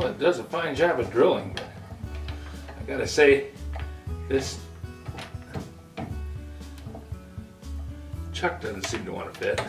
Well, it does a fine job of drilling, but I gotta say, this chuck doesn't seem to want to fit.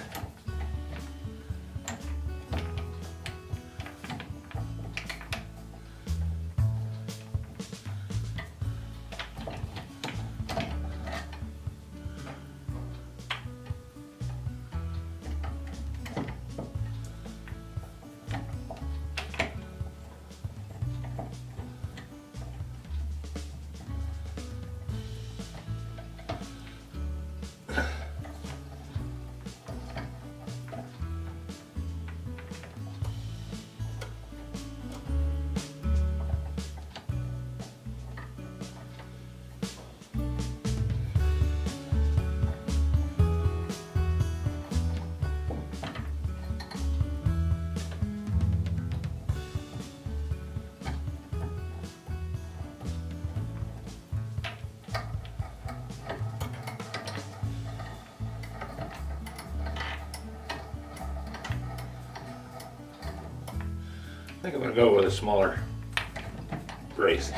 I think I'm going to go with a smaller brace.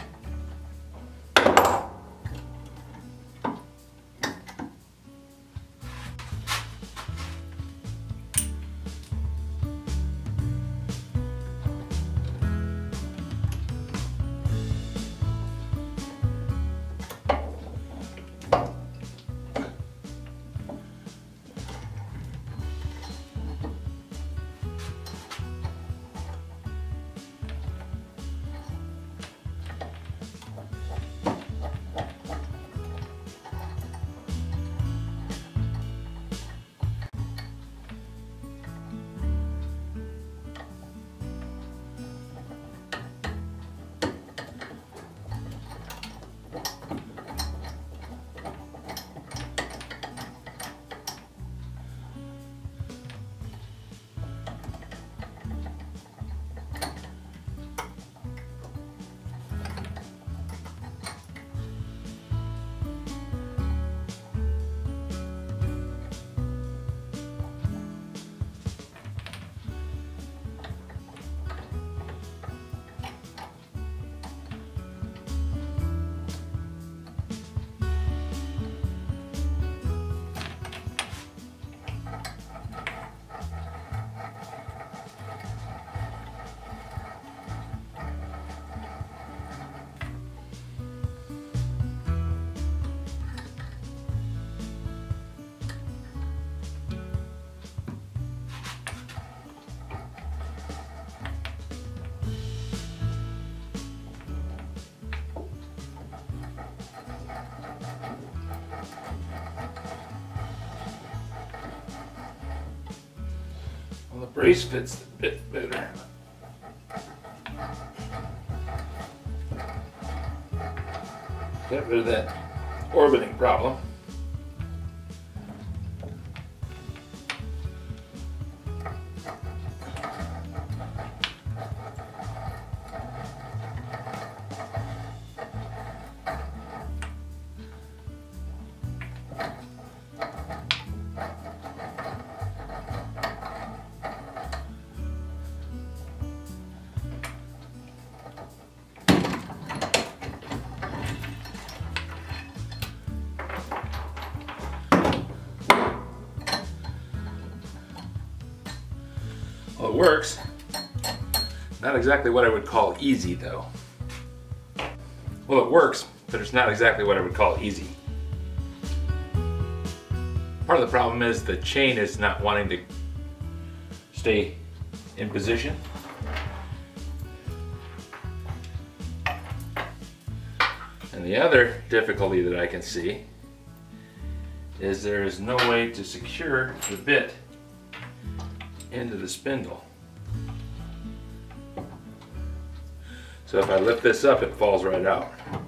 The brace fits a bit better. Get rid of that orbiting problem. Well, it works. Not exactly what I would call easy, though. Well, it works, but it's not exactly what I would call easy. Part of the problem is the chain is not wanting to stay in position. And the other difficulty that I can see is there is no way to secure the bit into the spindle. So if I lift this up, it falls right out.